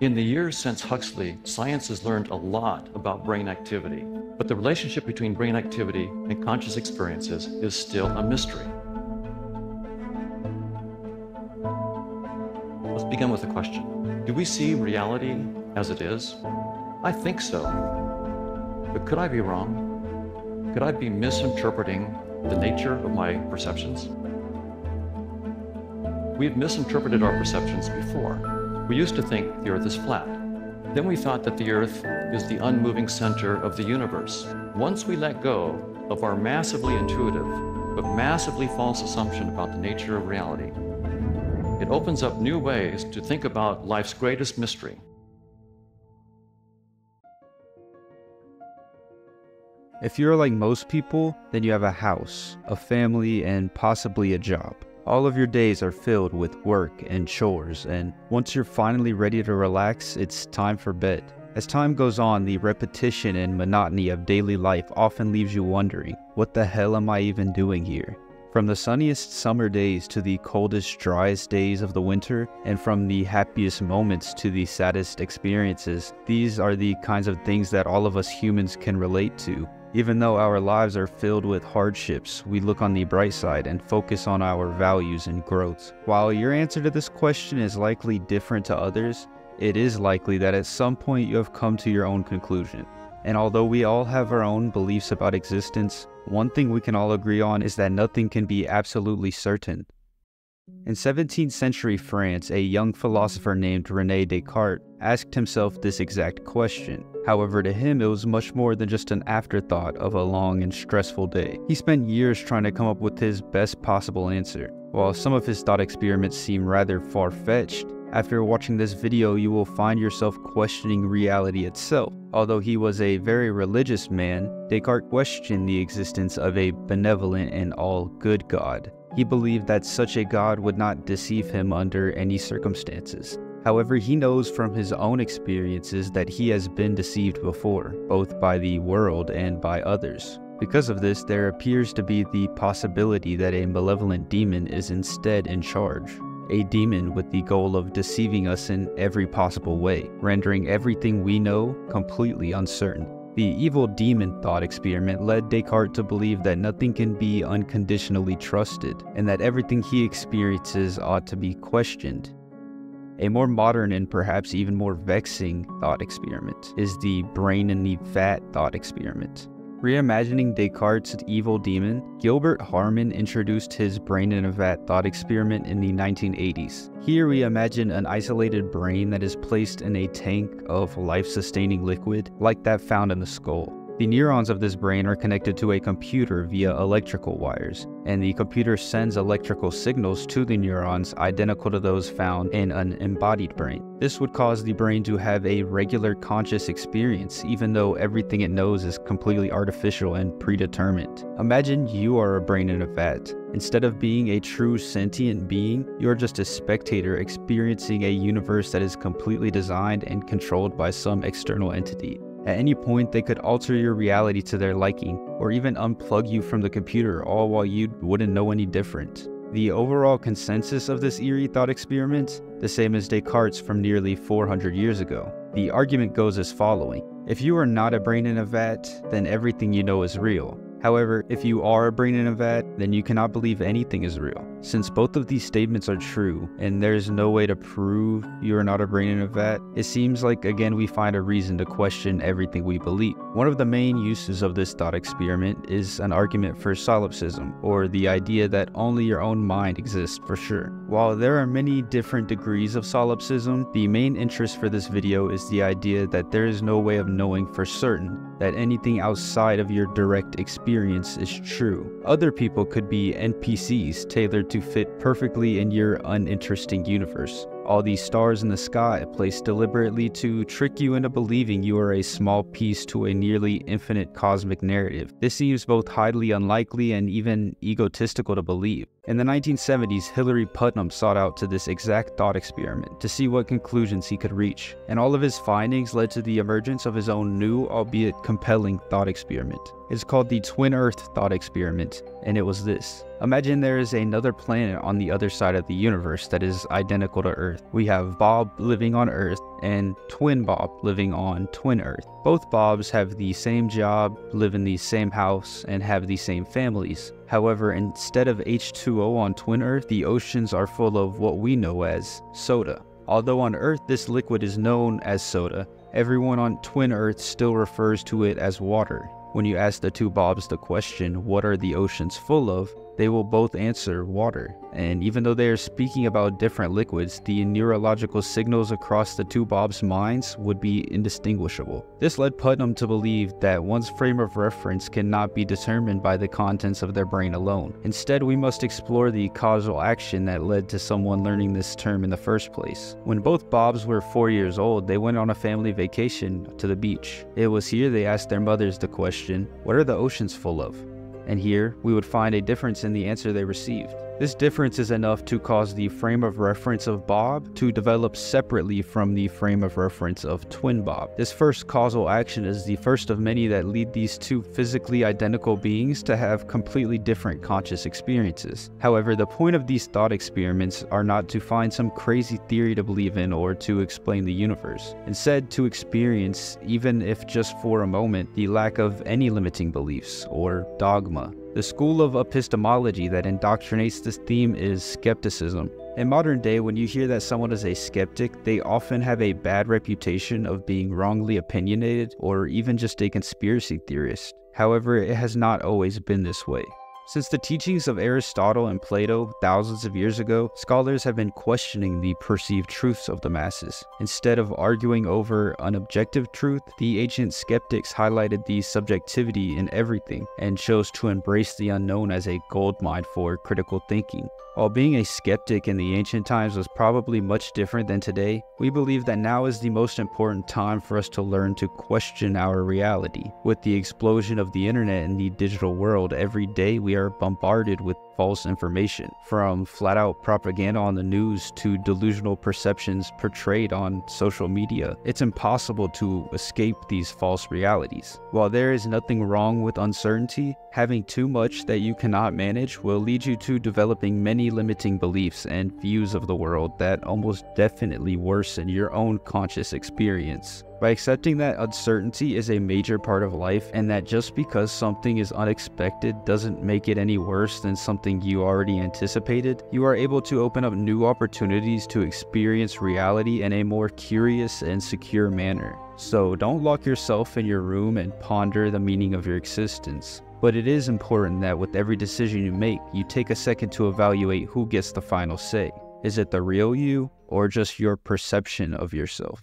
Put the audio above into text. In the years since Huxley, science has learned a lot about brain activity, but the relationship between brain activity and conscious experiences is still a mystery. Let's begin with the question: do we see reality as it is? I think so, but could I be wrong? Could I be misinterpreting the nature of my perceptions? We have misinterpreted our perceptions before. We used to think the Earth is flat. Then we thought that the Earth is the unmoving center of the universe. Once we let go of our massively intuitive, but massively false assumption about the nature of reality, it opens up new ways to think about life's greatest mystery. If you're like most people, then you have a house, a family, and possibly a job. All of your days are filled with work and chores, and once you're finally ready to relax, it's time for bed. As time goes on, the repetition and monotony of daily life often leaves you wondering, what the hell am I even doing here? From the sunniest summer days to the coldest, driest days of the winter, and from the happiest moments to the saddest experiences, these are the kinds of things that all of us humans can relate to. Even though our lives are filled with hardships, we look on the bright side and focus on our values and growth. While your answer to this question is likely different to others, it is likely that at some point you have come to your own conclusion. And although we all have our own beliefs about existence, one thing we can all agree on is that nothing can be absolutely certain. In 17th century France, a young philosopher named René Descartes asked himself this exact question. However, to him, it was much more than just an afterthought of a long and stressful day. He spent years trying to come up with his best possible answer. While some of his thought experiments seem rather far-fetched, after watching this video, you will find yourself questioning reality itself. Although he was a very religious man, Descartes questioned the existence of a benevolent and all-good God. He believed that such a God would not deceive him under any circumstances. However, he knows from his own experiences that he has been deceived before, both by the world and by others. Because of this, there appears to be the possibility that a malevolent demon is instead in charge. A demon with the goal of deceiving us in every possible way, rendering everything we know completely uncertain. The evil demon thought experiment led Descartes to believe that nothing can be unconditionally trusted, and that everything he experiences ought to be questioned. A more modern and perhaps even more vexing thought experiment is the brain in the vat thought experiment. Reimagining Descartes' evil demon, Gilbert Harman introduced his brain in a vat thought experiment in the 1980s. Here we imagine an isolated brain that is placed in a tank of life-sustaining liquid like that found in the skull. The neurons of this brain are connected to a computer via electrical wires, and the computer sends electrical signals to the neurons identical to those found in an embodied brain. This would cause the brain to have a regular conscious experience, even though everything it knows is completely artificial and predetermined. Imagine you are a brain in a vat. Instead of being a true sentient being, you are just a spectator experiencing a universe that is completely designed and controlled by some external entity. At any point, they could alter your reality to their liking, or even unplug you from the computer, all while you wouldn't know any different. The overall consensus of this eerie thought experiment, the same as Descartes' from nearly 400 years ago. The argument goes as following: if you are not a brain in a vat, then everything you know is real. However, if you are a brain in a vat, then you cannot believe anything is real. Since both of these statements are true, and there is no way to prove you are not a brain in a vat, it seems like again we find a reason to question everything we believe. One of the main uses of this thought experiment is an argument for solipsism, or the idea that only your own mind exists for sure. While there are many different degrees of solipsism, the main interest for this video is the idea that there is no way of knowing for certain that anything outside of your direct experience is true. Other people could be NPCs tailored to fit perfectly in your uninteresting universe. All these stars in the sky placed deliberately to trick you into believing you are a small piece to a nearly infinite cosmic narrative. This seems both highly unlikely and even egotistical to believe. In the 1970s, Hilary Putnam sought out to this exact thought experiment to see what conclusions he could reach, and all of his findings led to the emergence of his own new, albeit compelling, thought experiment. It's called the Twin Earth thought experiment, and it was this. Imagine there is another planet on the other side of the universe that is identical to Earth. We have Bob living on Earth, and twin Bob living on twin Earth. Both Bobs have the same job, live in the same house, and have the same families. However, instead of H2O on twin Earth, the oceans are full of what we know as soda. Although on Earth this liquid is known as soda, everyone on twin Earth still refers to it as water. When you ask the two Bobs the question, what are the oceans full of, they will both answer water. And even though they are speaking about different liquids, the neurological signals across the two Bobs' minds would be indistinguishable. This led Putnam to believe that one's frame of reference cannot be determined by the contents of their brain alone. Instead, we must explore the causal action that led to someone learning this term in the first place. When both Bobs were 4 years old, they went on a family vacation to the beach. It was here they asked their mothers the question, what are the oceans full of? And here, we would find a difference in the answer they received. This difference is enough to cause the frame of reference of Bob to develop separately from the frame of reference of twin Bob. This first causal action is the first of many that lead these two physically identical beings to have completely different conscious experiences. However, the point of these thought experiments are not to find some crazy theory to believe in or to explain the universe. Instead, to experience, even if just for a moment, the lack of any limiting beliefs or dogma. The school of epistemology that indoctrinates this theme is skepticism. In modern day, when you hear that someone is a skeptic, they often have a bad reputation of being wrongly opinionated or even just a conspiracy theorist. However, it has not always been this way. Since the teachings of Aristotle and Plato thousands of years ago, scholars have been questioning the perceived truths of the masses. Instead of arguing over an objective truth, the ancient skeptics highlighted the subjectivity in everything and chose to embrace the unknown as a goldmine for critical thinking. While being a skeptic in the ancient times was probably much different than today, we believe that now is the most important time for us to learn to question our reality. With the explosion of the internet and the digital world, every day we are bombarded with false information, from flat-out propaganda on the news to delusional perceptions portrayed on social media. It's impossible to escape these false realities. While there is nothing wrong with uncertainty, having too much that you cannot manage will lead you to developing many limiting beliefs and views of the world that almost definitely worsen your own conscious experience. By accepting that uncertainty is a major part of life and that just because something is unexpected doesn't make it any worse than something you already anticipated, you are able to open up new opportunities to experience reality in a more curious and secure manner. So don't lock yourself in your room and ponder the meaning of your existence. But it is important that with every decision you make, you take a second to evaluate who gets the final say. Is it the real you or just your perception of yourself?